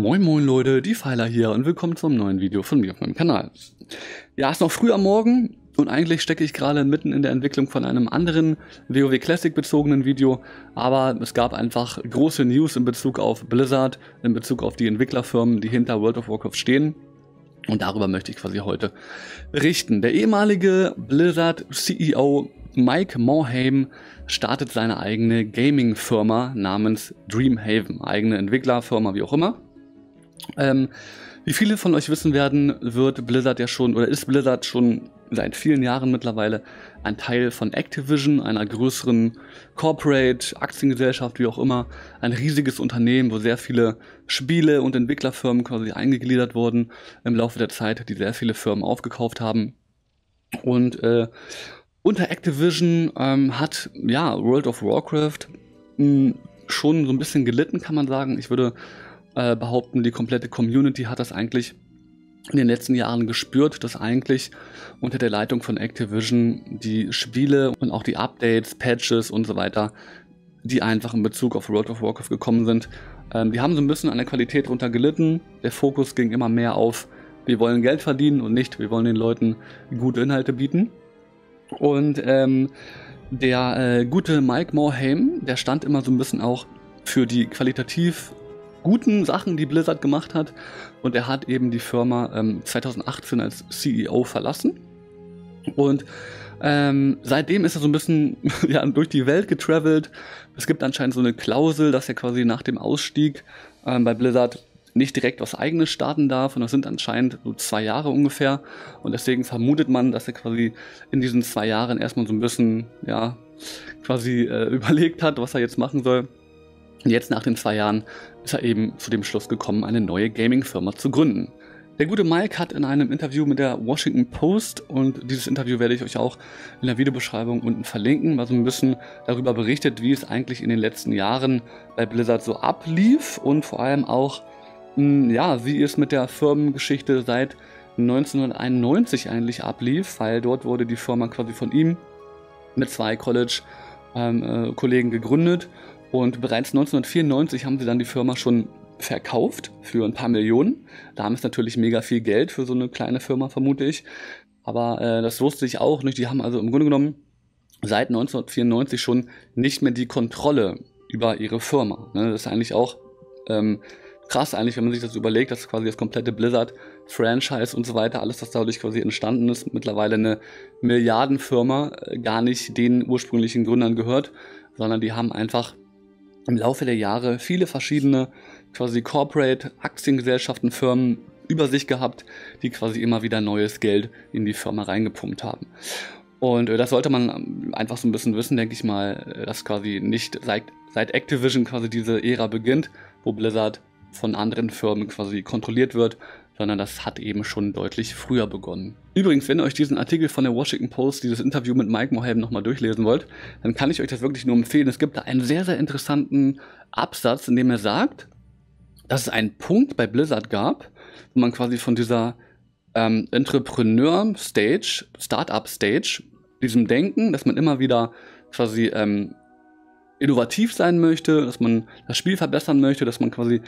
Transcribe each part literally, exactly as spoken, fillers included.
Moin moin Leute, die Pfeiler hier und willkommen zum neuen Video von mir auf meinem Kanal. Ja, es ist noch früh am Morgen und eigentlich stecke ich gerade mitten in der Entwicklung von einem anderen WoW Classic bezogenen Video, aber es gab einfach große News in Bezug auf Blizzard, in Bezug auf die Entwicklerfirmen, die hinter World of Warcraft stehen. Und darüber möchte ich quasi heute richten. Der ehemalige Blizzard C E O Mike Morhaime startet seine eigene Gaming-Firma namens Dreamhaven. Eigene Entwicklerfirma, wie auch immer. Ähm, wie viele von euch wissen werden, wird Blizzard ja schon, oder ist Blizzard schon seit vielen Jahren mittlerweile ein Teil von Activision, einer größeren Corporate, Aktiengesellschaft, wie auch immer. Ein riesiges Unternehmen, wo sehr viele Spiele und Entwicklerfirmen quasi eingegliedert wurden im Laufe der Zeit, die sehr viele Firmen aufgekauft haben. Und äh, unter Activision ähm, hat ja World of Warcraft mh, schon so ein bisschen gelitten, kann man sagen. Ich würde äh, behaupten, die komplette Community hat das eigentlich in den letzten Jahren gespürt, dass eigentlich unter der Leitung von Activision die Spiele und auch die Updates, Patches und so weiter, die einfach in Bezug auf World of Warcraft gekommen sind, ähm, die haben so ein bisschen an der Qualität drunter gelitten. Der Fokus ging immer mehr auf, wir wollen Geld verdienen und nicht, wir wollen den Leuten gute Inhalte bieten. Und ähm, der äh, gute Mike Morhaime, der stand immer so ein bisschen auch für die qualitativ guten Sachen, die Blizzard gemacht hat. Und er hat eben die Firma ähm, zweitausendachtzehn als C E O verlassen. Und ähm, seitdem ist er so ein bisschen ja, durch die Welt getravelt. Es gibt anscheinend so eine Klausel, dass er quasi nach dem Ausstieg ähm, bei Blizzard nicht direkt was Eigenes starten darf, und das sind anscheinend so zwei Jahre ungefähr, und deswegen vermutet man, dass er quasi in diesen zwei Jahren erstmal so ein bisschen, ja, quasi äh, überlegt hat, was er jetzt machen soll. Und jetzt nach den zwei Jahren ist er eben zu dem Schluss gekommen, eine neue Gaming-Firma zu gründen. Der gute Mike hat in einem Interview mit der Washington Post, und dieses Interview werde ich euch auch in der Videobeschreibung unten verlinken, mal so ein bisschen darüber berichtet, wie es eigentlich in den letzten Jahren bei Blizzard so ablief und vor allem auch, ja, wie es mit der Firmengeschichte seit neunzehnhunderteinundneunzig eigentlich ablief, weil dort wurde die Firma quasi von ihm mit zwei College-Kollegen ähm, äh, gegründet, und bereits neunzehnhundertvierundneunzig haben sie dann die Firma schon verkauft für ein paar Millionen. Da haben es natürlich mega viel Geld für so eine kleine Firma, vermute ich, aber äh, das wusste ich auch nicht. Die haben also im Grunde genommen seit neunzehnhundertvierundneunzig schon nicht mehr die Kontrolle über ihre Firma. Ne? Das ist eigentlich auch ähm, krass eigentlich, wenn man sich das überlegt, dass quasi das komplette Blizzard-Franchise und so weiter, alles, was dadurch quasi entstanden ist, mittlerweile eine Milliardenfirma, gar nicht den ursprünglichen Gründern gehört, sondern die haben einfach im Laufe der Jahre viele verschiedene quasi Corporate, Aktiengesellschaften, Firmen über sich gehabt, die quasi immer wieder neues Geld in die Firma reingepumpt haben. Und das sollte man einfach so ein bisschen wissen, denke ich mal, dass quasi nicht seit, seit Activision quasi diese Ära beginnt, wo Blizzard von anderen Firmen quasi kontrolliert wird, sondern das hat eben schon deutlich früher begonnen. Übrigens, wenn ihr euch diesen Artikel von der Washington Post, dieses Interview mit Mike Morhaime nochmal durchlesen wollt, dann kann ich euch das wirklich nur empfehlen. Es gibt da einen sehr, sehr interessanten Absatz, in dem er sagt, dass es einen Punkt bei Blizzard gab, wo man quasi von dieser ähm, Entrepreneur-Stage, Startup-Stage, diesem Denken, dass man immer wieder quasi ähm, innovativ sein möchte, dass man das Spiel verbessern möchte, dass man quasi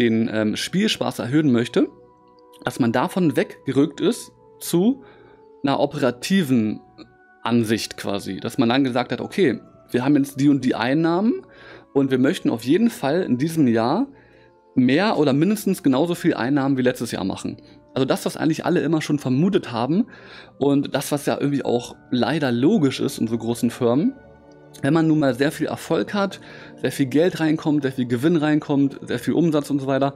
den ähm, Spielspaß erhöhen möchte, dass man davon weggerückt ist zu einer operativen Ansicht quasi. Dass man dann gesagt hat, okay, wir haben jetzt die und die Einnahmen und wir möchten auf jeden Fall in diesem Jahr mehr oder mindestens genauso viel Einnahmen wie letztes Jahr machen. Also das, was eigentlich alle immer schon vermutet haben, und das, was ja irgendwie auch leider logisch ist in so großen Firmen. Wenn man nun mal sehr viel Erfolg hat, sehr viel Geld reinkommt, sehr viel Gewinn reinkommt, sehr viel Umsatz und so weiter,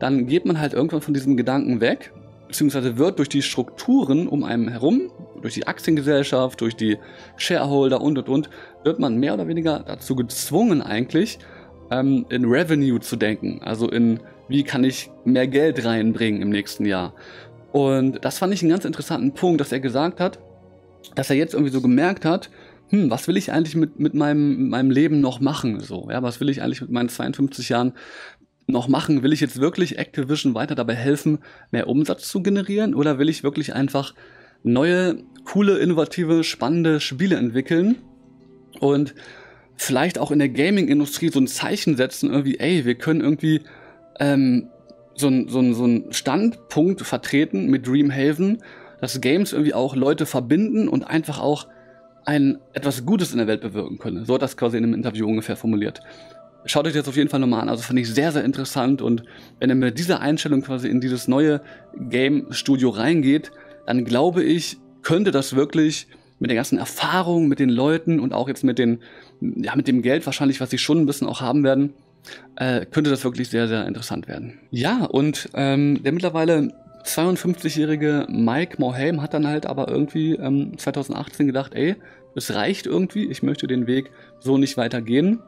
dann geht man halt irgendwann von diesem Gedanken weg, beziehungsweise wird durch die Strukturen um einen herum, durch die Aktiengesellschaft, durch die Shareholder und und und, wird man mehr oder weniger dazu gezwungen eigentlich, ähm, in Revenue zu denken, also in, wie kann ich mehr Geld reinbringen im nächsten Jahr. Und das fand ich einen ganz interessanten Punkt, dass er gesagt hat, dass er jetzt irgendwie so gemerkt hat, Hm, was will ich eigentlich mit, mit meinem, meinem Leben noch machen? So, ja, was will ich eigentlich mit meinen zweiundfünfzig Jahren noch machen? Will ich jetzt wirklich Activision weiter dabei helfen, mehr Umsatz zu generieren? Oder will ich wirklich einfach neue, coole, innovative, spannende Spiele entwickeln? Und vielleicht auch in der Gaming-Industrie so ein Zeichen setzen, irgendwie, ey, wir können irgendwie ähm, so einen so ein, so ein Standpunkt vertreten mit Dreamhaven, dass Games irgendwie auch Leute verbinden und einfach auch ein, etwas Gutes in der Welt bewirken können. So hat das quasi in einem Interview ungefähr formuliert. Schaut euch das auf jeden Fall nochmal an. Also fand ich sehr, sehr interessant. Und wenn er mit dieser Einstellung quasi in dieses neue Game-Studio reingeht, dann glaube ich, könnte das wirklich mit der ganzen Erfahrung, mit den Leuten und auch jetzt mit, den, ja, mit dem Geld wahrscheinlich, was sie schon ein bisschen auch haben werden, äh, könnte das wirklich sehr, sehr interessant werden. Ja, und ähm, der mittlerweile zweiundfünfzigjährige Mike Morhaime hat dann halt aber irgendwie ähm, zweitausendachtzehn gedacht, ey, es reicht irgendwie, ich möchte den Weg so nicht weitergehen.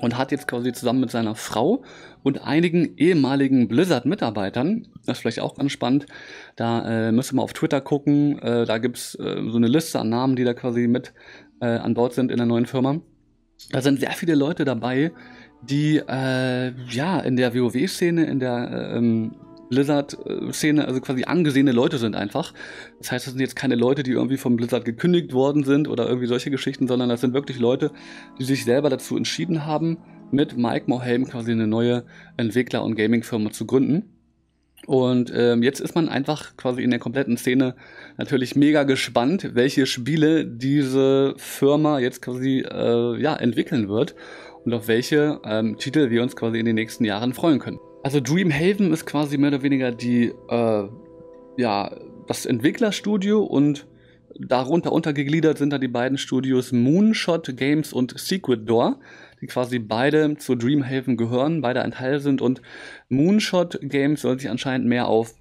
Und hat jetzt quasi zusammen mit seiner Frau und einigen ehemaligen Blizzard-Mitarbeitern, das ist vielleicht auch ganz spannend, da äh, müsst ihr mal auf Twitter gucken, äh, da gibt es äh, so eine Liste an Namen, die da quasi mit äh, an Bord sind in der neuen Firma. Da sind sehr viele Leute dabei, die äh, ja in der WoW-Szene, in der ähm, Blizzard-Szene, also quasi angesehene Leute sind einfach. Das heißt, das sind jetzt keine Leute, die irgendwie vom Blizzard gekündigt worden sind oder irgendwie solche Geschichten, sondern das sind wirklich Leute, die sich selber dazu entschieden haben, mit Mike Morhaime quasi eine neue Entwickler- und Gaming-Firma zu gründen. Und ähm, jetzt ist man einfach quasi in der kompletten Szene natürlich mega gespannt, welche Spiele diese Firma jetzt quasi äh, ja, entwickeln wird und auf welche ähm, Titel wir uns quasi in den nächsten Jahren freuen können. Also Dreamhaven ist quasi mehr oder weniger die, äh, ja, das Entwicklerstudio und darunter untergegliedert sind da die beiden Studios Moonshot Games und Secret Door, die quasi beide zu Dreamhaven gehören, beide ein Teil sind, und Moonshot Games soll sich anscheinend mehr auf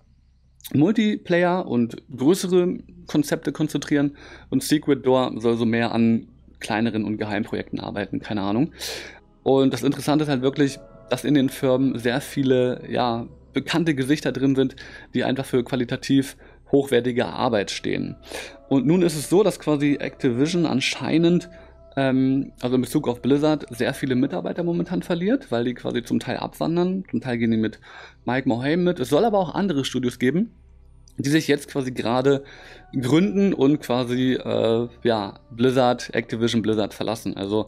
Multiplayer und größere Konzepte konzentrieren und Secret Door soll so mehr an kleineren und Geheimprojekten arbeiten, keine Ahnung. Und das Interessante ist halt wirklich, dass in den Firmen sehr viele, ja, bekannte Gesichter drin sind, die einfach für qualitativ hochwertige Arbeit stehen. Und nun ist es so, dass quasi Activision anscheinend, ähm, also in Bezug auf Blizzard, sehr viele Mitarbeiter momentan verliert, weil die quasi zum Teil abwandern, zum Teil gehen die mit Mike Morhaime mit. Es soll aber auch andere Studios geben, die sich jetzt quasi gerade gründen und quasi, äh, ja, Blizzard, Activision, Blizzard verlassen. Also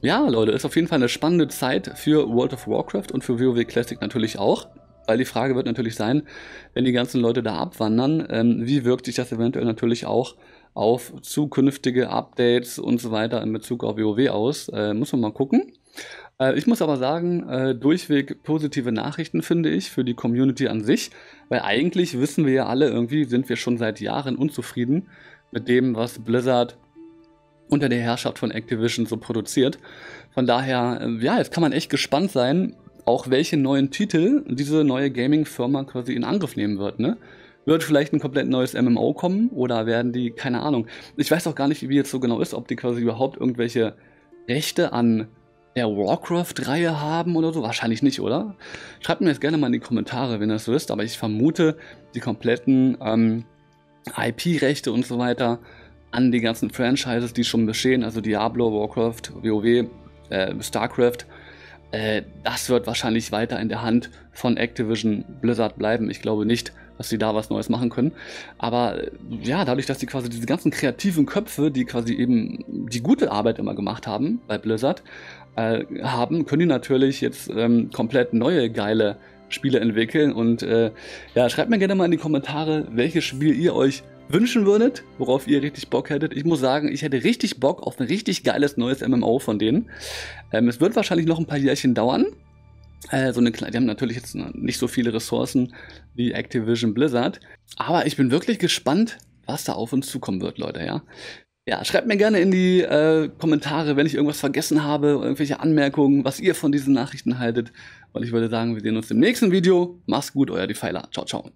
ja, Leute, ist auf jeden Fall eine spannende Zeit für World of Warcraft und für WoW Classic natürlich auch, weil die Frage wird natürlich sein, wenn die ganzen Leute da abwandern, ähm, wie wirkt sich das eventuell natürlich auch auf zukünftige Updates und so weiter in Bezug auf WoW aus, äh, muss man mal gucken. Äh, ich muss aber sagen, äh, durchweg positive Nachrichten finde ich für die Community an sich, weil eigentlich wissen wir ja alle, irgendwie sind wir schon seit Jahren unzufrieden mit dem, was Blizzard unter der Herrschaft von Activision so produziert. Von daher, ja, jetzt kann man echt gespannt sein, auch welche neuen Titel diese neue Gaming-Firma quasi in Angriff nehmen wird, ne? Wird vielleicht ein komplett neues M M O kommen oder werden die, keine Ahnung, ich weiß auch gar nicht, wie jetzt so genau ist, ob die quasi überhaupt irgendwelche Rechte an der Warcraft-Reihe haben oder so, wahrscheinlich nicht, oder? Schreibt mir jetzt gerne mal in die Kommentare, wenn ihr das wisst, aber ich vermute, die kompletten ähm, I P-Rechte und so weiter an die ganzen Franchises, die schon bestehen, also Diablo, Warcraft, WoW, äh, StarCraft, äh, das wird wahrscheinlich weiter in der Hand von Activision Blizzard bleiben. Ich glaube nicht, dass sie da was Neues machen können. Aber ja, dadurch, dass sie quasi diese ganzen kreativen Köpfe, die quasi eben die gute Arbeit immer gemacht haben bei Blizzard, äh, haben, können die natürlich jetzt ähm, komplett neue, geile Spiele entwickeln. Und äh, ja, schreibt mir gerne mal in die Kommentare, welches Spiel ihr euch wünschen würdet, worauf ihr richtig Bock hättet. Ich muss sagen, ich hätte richtig Bock auf ein richtig geiles neues M M O von denen. Ähm, es wird wahrscheinlich noch ein paar Jährchen dauern. Äh, so eine, die haben natürlich jetzt nicht so viele Ressourcen wie Activision Blizzard. Aber ich bin wirklich gespannt, was da auf uns zukommen wird, Leute, ja. Ja, schreibt mir gerne in die äh, Kommentare, wenn ich irgendwas vergessen habe, irgendwelche Anmerkungen, was ihr von diesen Nachrichten haltet. Und ich würde sagen, wir sehen uns im nächsten Video. Macht's gut, euer Defeiler. Ciao, ciao.